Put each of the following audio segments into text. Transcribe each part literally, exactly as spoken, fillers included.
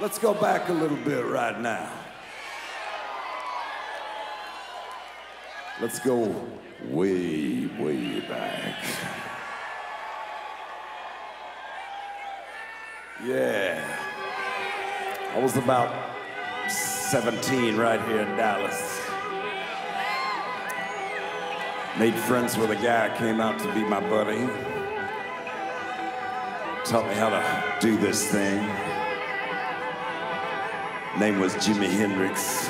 Let's go back a little bit right now. Let's go way, way back. Yeah. I was about seventeen right here in Dallas. Made friends with a guy, came out to be my buddy. Taught me how to do this thing. Name was Jimi Hendrix.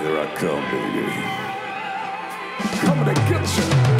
Here I come, baby. Coming to get you.